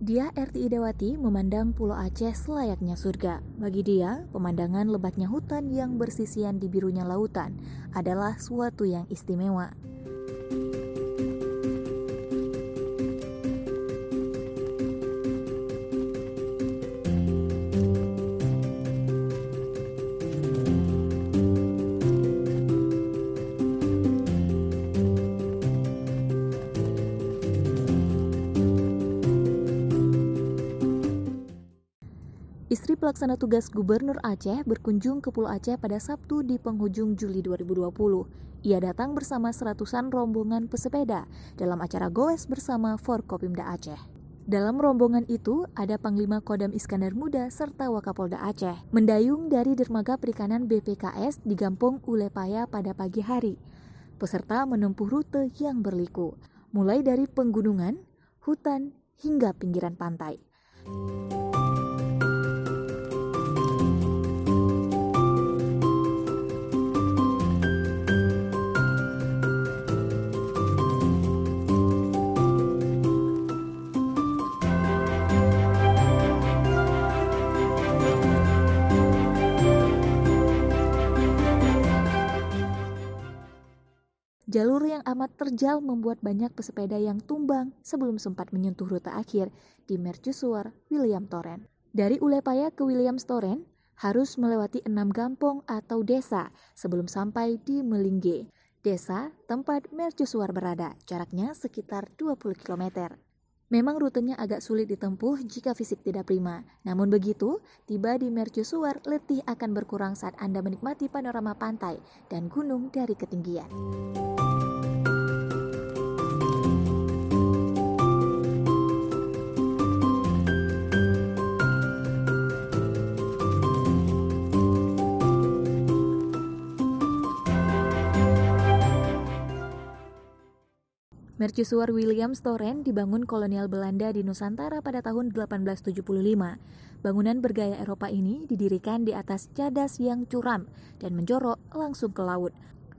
Dyah Erti Idawati memandang Pulau Aceh selayaknya surga. Bagi dia, pemandangan lebatnya hutan yang bersisian di birunya lautan adalah suatu yang istimewa. Istri pelaksana tugas Gubernur Aceh berkunjung ke Pulau Aceh pada Sabtu di penghujung Juli 2020. Ia datang bersama seratusan rombongan pesepeda dalam acara goes bersama Forkopimda Aceh. Dalam rombongan itu ada Panglima Kodam Iskandar Muda serta Wakapolda Aceh mendayung dari dermaga perikanan BPKS di Gampong Ulee Paya pada pagi hari. Peserta menempuh rute yang berliku, mulai dari pegunungan, hutan, hingga pinggiran pantai. Jalur yang amat terjal membuat banyak pesepeda yang tumbang sebelum sempat menyentuh rute akhir di Mercusuar William's Torrent. Dari Ulee Paya ke William's Torrent harus melewati 6 gampong atau desa sebelum sampai di Melingge. Desa tempat Mercusuar berada, jaraknya sekitar 20 km. Memang rutenya agak sulit ditempuh jika fisik tidak prima. Namun begitu, tiba di Mercusuar, letih akan berkurang saat Anda menikmati panorama pantai dan gunung dari ketinggian. Mercusuar William's Torrent dibangun kolonial Belanda di Nusantara pada tahun 1875. Bangunan bergaya Eropa ini didirikan di atas cadas yang curam dan menjorok langsung ke laut.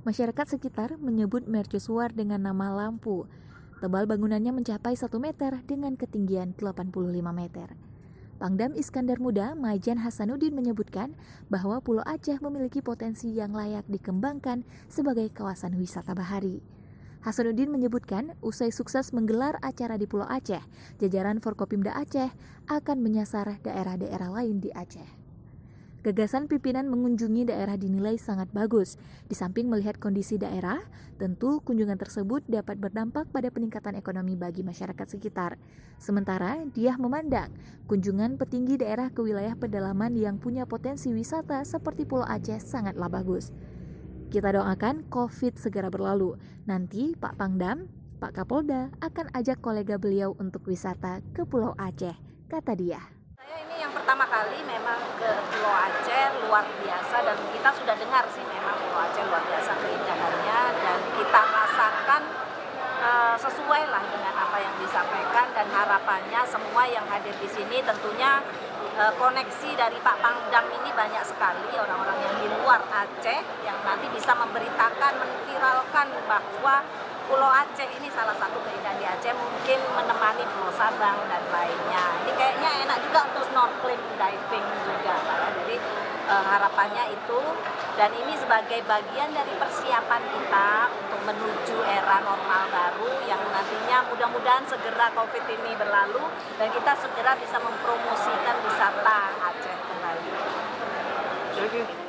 Masyarakat sekitar menyebut Mercusuar dengan nama lampu. Tebal bangunannya mencapai 1 meter dengan ketinggian 85 meter. Pangdam Iskandar Muda Mayjen Hasanuddin menyebutkan bahwa Pulau Aceh memiliki potensi yang layak dikembangkan sebagai kawasan wisata bahari. Hasanuddin menyebutkan, usai sukses menggelar acara di Pulau Aceh, jajaran Forkopimda Aceh akan menyasar daerah-daerah lain di Aceh. Gagasan pimpinan mengunjungi daerah dinilai sangat bagus. Di samping melihat kondisi daerah, tentu kunjungan tersebut dapat berdampak pada peningkatan ekonomi bagi masyarakat sekitar. Sementara, Dyah memandang kunjungan petinggi daerah ke wilayah pedalaman yang punya potensi wisata seperti Pulau Aceh sangatlah bagus. Kita doakan COVID segera berlalu. Nanti Pak Pangdam, Pak Kapolda akan ajak kolega beliau untuk wisata ke Pulau Aceh, kata dia. Saya ini yang pertama kali memang ke Pulau Aceh, luar biasa, dan kita sudah dengar sih memang Pulau Aceh luar biasa keindahannya, dan kita rasakan sesuai lah dengan apa yang disampaikan, dan harapannya semua yang hadir di sini tentunya koneksi dari Pak Pangdam ini banyak sekali orang-orang yang di luar Aceh yang nanti bisa memberitakan, menviralkan bahwa Pulau Aceh ini salah satu keindahan di Aceh, mungkin menemani Pulau Sabang dan lainnya. Ini kayaknya enak juga untuk snorkeling, diving juga. Jadi harapannya itu, dan ini sebagai bagian dari persiapan kita untuk menuju era normal baru yang nantinya mudah-mudahan segera COVID ini berlalu dan kita segera bisa mempromosikan wisata Aceh kembali.